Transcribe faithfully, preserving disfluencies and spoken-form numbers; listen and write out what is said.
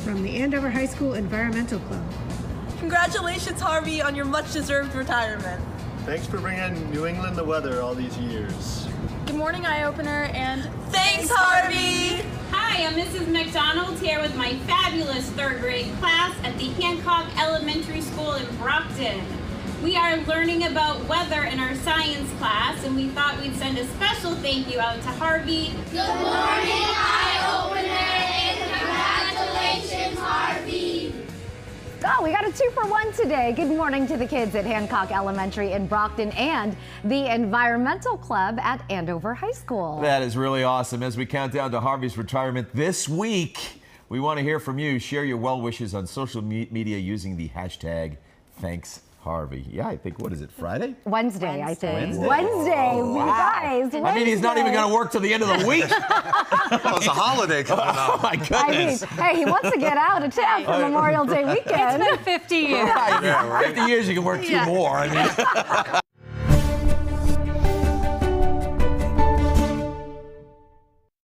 from the Andover High School Environmental Club. Congratulations, Harvey, on your much-deserved retirement. Thanks for bringing New England the weather all these years. Good morning, Eye Opener, and thanks, thanks Harvey! Hi, I'm Missus McDonald here with my fabulous third grade class at the Hancock Elementary School in Brockton. We are learning about weather in our science class, and we thought we'd send a special thank you out to Harvey. Good morning, Eye Opener, and congratulations, Harvey! Oh, we got a two for one today. Good morning to the kids at Hancock Elementary in Brockton and the Environmental Club at Andover High School. That is really awesome. As we count down to Harvey's retirement this week, we want to hear from you. Share your well wishes on social me media using the hashtag Thanks Harvey. Yeah, I think, what is it, Friday? Wednesday, Wednesday. I think. Wednesday, Wednesday. Oh, wow. Guys. Wednesday. I mean, he's not even going to work till the end of the week. Well, it's a holiday coming up. Oh, my goodness. I mean, hey, he wants to get out of town for Memorial Day weekend. It's been fifty years. Right. Yeah, right. fifty years, you can work two yeah. more. I mean.